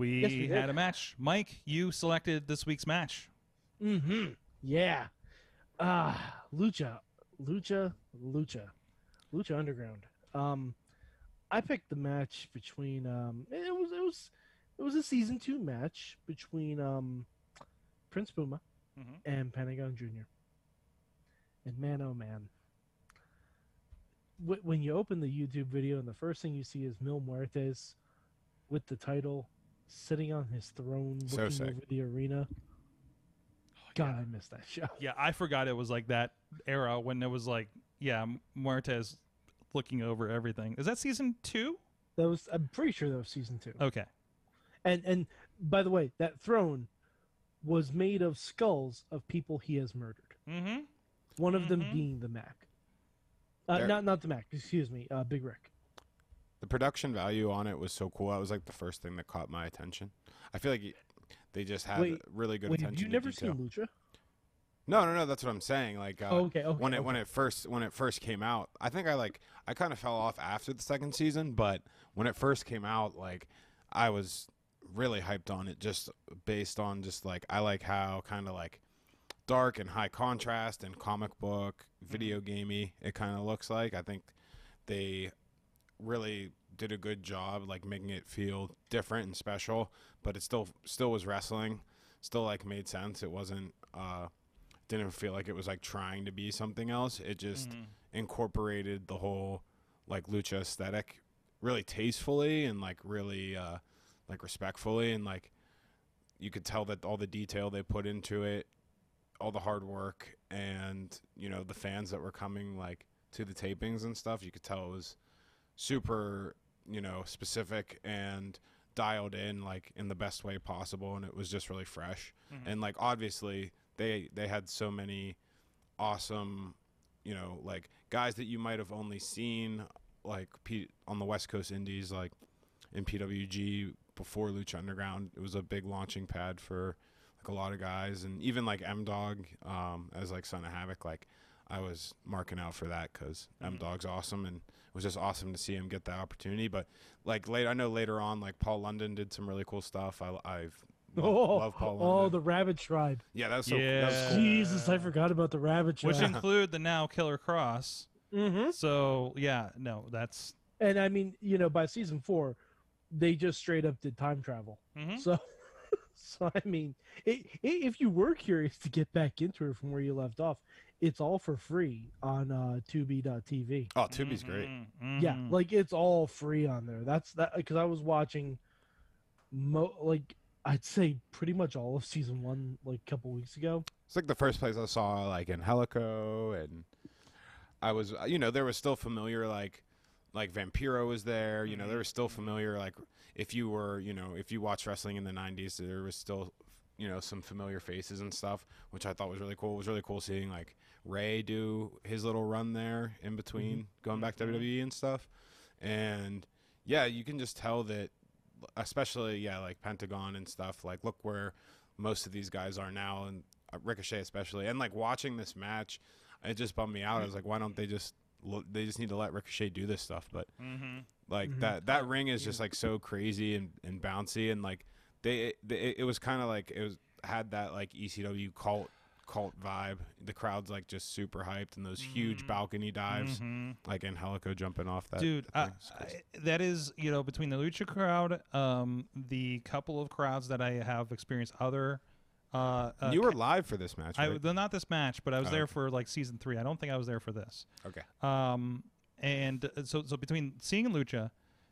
We had a match. Mike, you selected this week's match. Mm-hmm. Yeah. Lucha Underground. I picked the match between it was a season 2 match between Prince Puma mm-hmm. and Pentagon Jr. And man, oh man. When you open the YouTube video and the first thing you see is Mil Muertes with the title sitting on his throne looking over the arena. Oh, God, yeah. I missed that show. Yeah, I forgot it was like that era when it was like, yeah, Muertes looking over everything. Is that season 2? That was, I'm pretty sure that was season 2. Okay. And by the way, that throne was made of skulls of people he has murdered. Mm-hmm. One of them being the Mac. Not the Mac, excuse me, Big Rick. The production value on it was so cool. That was like the first thing that caught my attention. I feel like they just had really good attention. Have you never seen Lucha? No. That's what I'm saying. Like when it first came out, I think I kind of fell off after the second season, but when it first came out, like I was really hyped on it, just based on just like I like how kind of like dark and high contrast and comic book video gamey it kind of looks like. I think they really did a good job like making it feel different and special, but it still was wrestling, still like made sense. It wasn't didn't feel like it was like trying to be something else. It just incorporated the whole like lucha aesthetic really tastefully and like really like respectfully, and like you could tell that all the detail they put into it, all the hard work, and you know the fans that were coming like to the tapings and stuff, you could tell it was super, you know, specific and dialed in like in the best way possible, and it was just really fresh. And like obviously they had so many awesome, you know, like guys that you might have only seen like on the West Coast Indies, like in PWG before Lucha Underground. It was a big launching pad for like a lot of guys, and even like M-Dogg as like Son of Havoc, like I was marking out for that because M-Dog's awesome, and it was just awesome to see him get that opportunity. But like later, I know later on, like Paul London did some really cool stuff. I love Paul London. Oh, the Rabbit Tribe. Yeah, that was so cool. That was cool. Jesus, I forgot about the Rabbit Tribe, which include the now Killer Cross. Mm-hmm. So yeah, no, that's, and I mean, you know, by season 4, they just straight up did time travel. Mm-hmm. So I mean, if you were curious to get back into it from where you left off, it's all for free on Tubi.tv. Oh, Tubi's great. Mm-hmm. Yeah, like it's all free on there. That's that, because I was watching, like I'd say pretty much all of season 1 like a couple weeks ago. It's like the first place I saw like in Helico, and I was, you know, there was still familiar like Vampiro was there, you know, there was still familiar, like if you were, you know, if you watched wrestling in the 90s, there was still, you know, some familiar faces and stuff, which I thought was really cool. It was really cool seeing like Ray do his little run there in between going back to WWE and stuff. And yeah, you can just tell that, especially, yeah, like Pentagon and stuff, like look where most of these guys are now, and Ricochet especially. And like watching this match, it just bummed me out. I was like, why don't they just need to let Ricochet do this stuff, but like that ring is just like so crazy and bouncy, and like it was kind of like had that like ECW cult vibe. The crowd's like just super hyped, and those huge balcony dives, like Angelico jumping off that. Dude, that is, you know, between the Lucha crowd, the couple of crowds that I have experienced other. You were live for this match, right? Not this match, but I was there for like season 3. I don't think I was there for this. Okay. And so between seeing Lucha,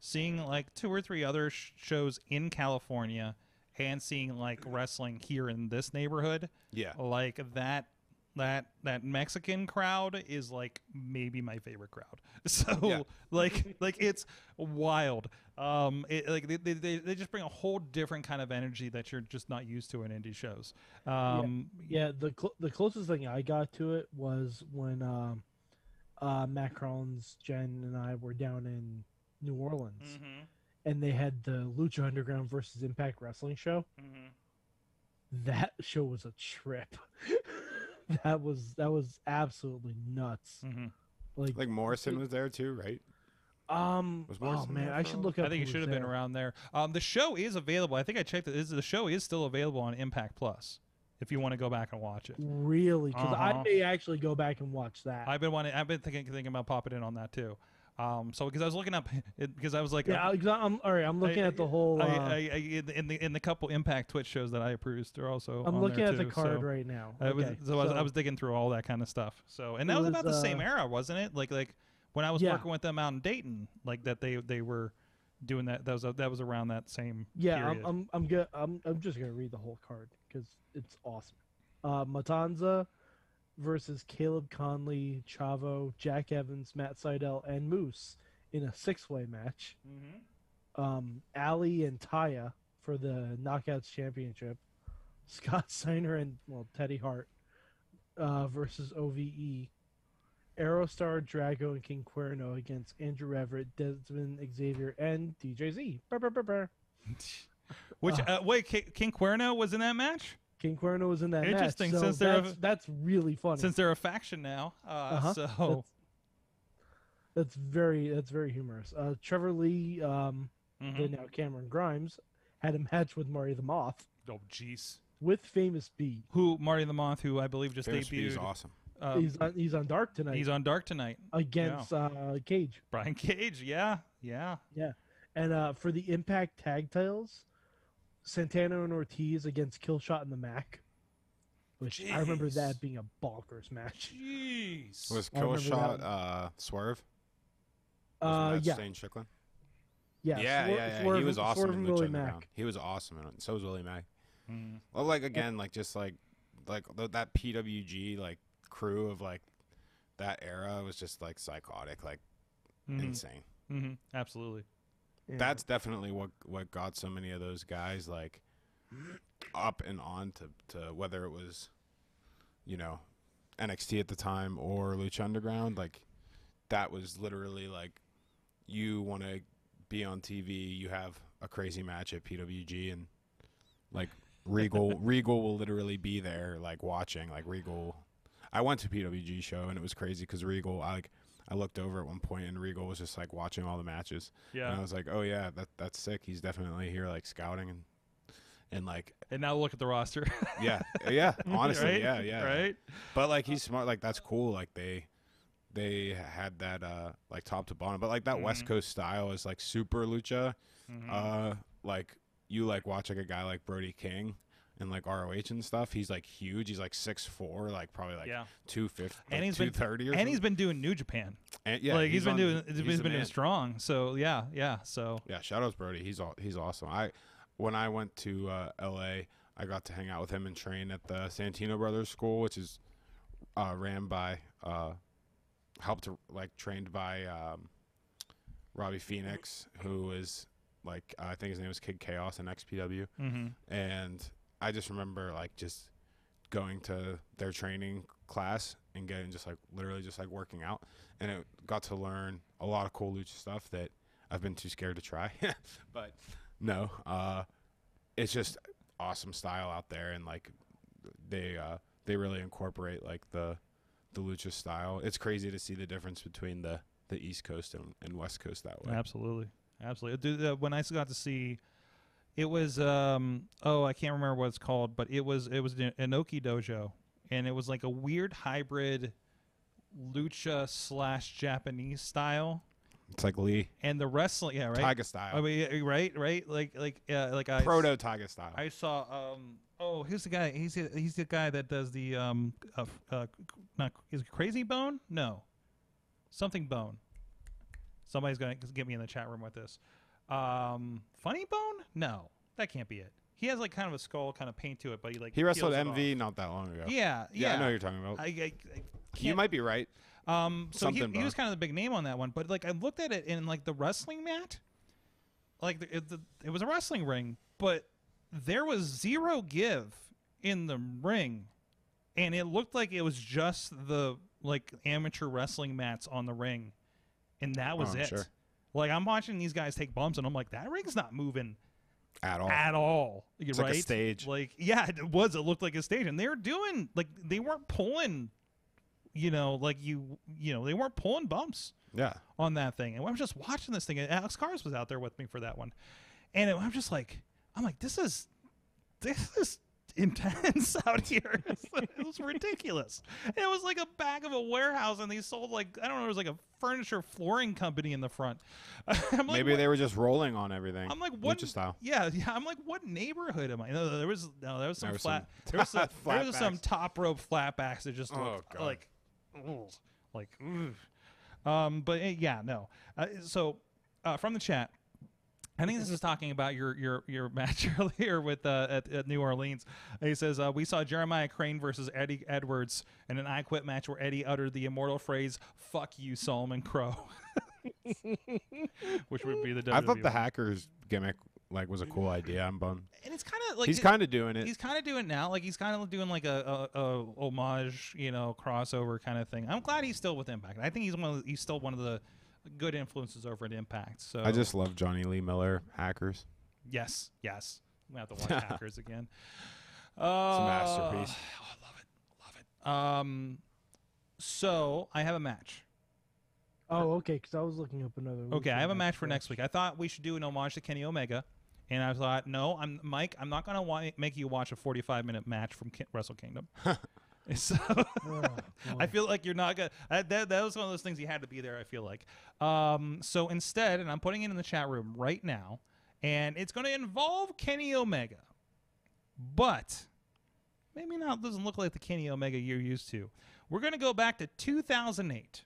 seeing like 2 or 3 other shows in California, and seeing like wrestling here in this neighborhood, yeah, like that Mexican crowd is like maybe my favorite crowd. So yeah. like it's wild. Like they just bring a whole different kind of energy that you're just not used to in indie shows. Yeah. The closest thing I got to it was when Matt Collins, Jen, and I were down in New Orleans, and they had the Lucha Underground versus Impact Wrestling show. That show was a trip. That was absolutely nuts. Like Morrison was there too, right? I should look up. I think it should have been around there. The show is available. I think I checked it. The show is still available on Impact Plus if you want to go back and watch it. Really? Because I may actually go back and watch that. I've been thinking about popping in on that too. So because I was looking up, because I was like, yeah, I'm all right. I'm looking at the whole. In the couple Impact Twitch shows that I produced are also. I'm looking at the card right now. I was digging through all that kind of stuff. So and that was about the same era, wasn't it? Like when I was working with them out in Dayton, like that they were doing that. That was around that same. Yeah, period. I'm just gonna read the whole card because it's awesome. Matanza versus Caleb Conley, Chavo, Jack Evans, Matt Sydal, and Moose in a six-way match. Mm-hmm. Ali and Taya for the Knockouts Championship. Scott Steiner and, well, Teddy Hart versus OVE. Aerostar, Drago, and King Cuerno against Andrew Everett, Desmond Xavier, and DJZ. Burr, burr, burr, burr. Which, wait, King Cuerno was in that match? King Cuerno was in that match. Interesting, so since that's really funny. Since they're a faction now, that's very humorous. Trevor Lee, and now Cameron Grimes, had a match with Marty the Moth. Oh, jeez. With Famous B, who I believe just debuted. Famous B's awesome. He's on Dark tonight. He's on Dark tonight against Cage. Brian Cage, yeah. And for the Impact Tag Titles, Santana and Ortiz against Killshot and the Mac, which I remember that being a bonkers match. Jeez, was Killshot Swerve? Yeah, Shane Strickland. Yeah. Swerve, he was awesome in Lucha Underground. He was awesome, and so was Willie Mack. Mm. Well, that PWG crew of that era was just psychotic, insane. Mm-hmm. Absolutely. Yeah. That's definitely what got so many of those guys up and on to whether it was, NXT at the time or Lucha Underground. That was literally you want to be on TV, you have a crazy match at PWG, and Regal will literally be there watching. Regal, I went to a PWG show and it was crazy because Regal, I looked over at one point and Regal was just watching all the matches. Yeah. And I was like, oh yeah, that's sick. He's definitely here scouting and And now look at the roster. Yeah. Honestly, right? Yeah. Right. But he's smart, that's cool. They had that top to bottom. But that West Coast style is super lucha. Mm-hmm. You watch a guy like Brody King and ROH and stuff. He's huge. He's 6'4", probably 250, and he's 230 or something. And he's been doing New Japan. And yeah, he's been doing strong. So yeah. So yeah, shout out to Brody. He's awesome. When I went to LA, I got to hang out with him and train at the Santino Brothers School, which is ran by trained by Robbie Phoenix, who is I think his name was Kid Chaos in XPW. Mm-hmm. And I just remember just going to their training class and getting literally working out, and it got to learn a lot of cool lucha stuff that I've been too scared to try. But no, it's just awesome style out there, and they really incorporate the lucha style. It's crazy to see the difference between the East Coast and West Coast that way. Absolutely. Dude, when I got to see. It was I can't remember what it's called, but it was an Inoki dojo, and it was a weird hybrid lucha / Japanese style. It's Lee and the wrestling, yeah, right? Tiger style. I mean, right? Proto Tiger style. I saw who's the guy? He's the guy that does the is it Crazy Bone? No. Something Bone. Somebody's going to get me in the chat room with this. Funny Bone? No, that can't be it. He has kind of a skull kind of paint to it, but he wrestled MV not that long ago. Yeah. I know what you're talking about. You might be right. So he was kind of the big name on that one, but I looked at it in the wrestling mat, it was a wrestling ring, but there was zero give in the ring, and it looked it was just the amateur wrestling mats on the ring, and that was it. Sure. I'm watching these guys take bumps, and I'm that ring's not moving at all. It's right? Like a stage. It looked like a stage, and they were doing they weren't pulling you know, like you know, they weren't pulling bumps. Yeah. On that thing, and I was just watching this thing, and Alex Cars was out there with me for that one, and it, I'm like, this is intense out here. It was ridiculous. And it was like a back of a warehouse, and they sold like, I don't know, it was like a furniture flooring company in the front. I'm like, maybe they were just rolling on everything. I'm like, what? Lucha style. Yeah, yeah. I'm like, what neighborhood am I? No, there was some flat. There was some top rope flatbacks that just looked like. But yeah, no. So from the chat, I think this is talking about your match earlier with at New Orleans. He says we saw Jeremiah Crane versus Eddie Edwards in an I Quit match where Eddie uttered the immortal phrase "Fuck you, Solomon Crow," which would be the WWE. I thought the hackers gimmick like was a cool idea. I'm bummed. And it's kind of like he's kind of doing it now. Like he's kind of doing like a homage, you know, crossover kind of thing. I'm glad he's still with Impact. I think he's still one of the good influences over at Impact. So I just love Johnny Lee Miller Hackers. Yes, yes. We have to watch Hackers again. It's a masterpiece. Oh, I love it. Love it. So I have a match. Oh, okay. Because I was looking up another. Okay, I have a match for next week. I thought we should do an homage to Kenny Omega, and I thought, no, Mike, I'm not going to make you watch a 45-minute match from Wrestle Kingdom. So oh, I feel like you're not gonna. That was one of those things you had to be there. I feel like. So instead, and I'm putting it in the chat room right now, and it's going to involve Kenny Omega, but maybe not. Doesn't look like the Kenny Omega you're used to. We're going to go back to 2008.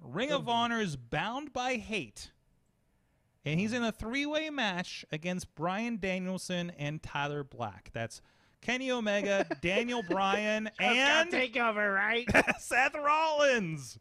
Ring of Honor is Bound by Hate, and he's in a three-way match against Bryan Danielson and Tyler Black. That's Kenny Omega, Daniel Bryan, and Takeover, right? Seth Rollins.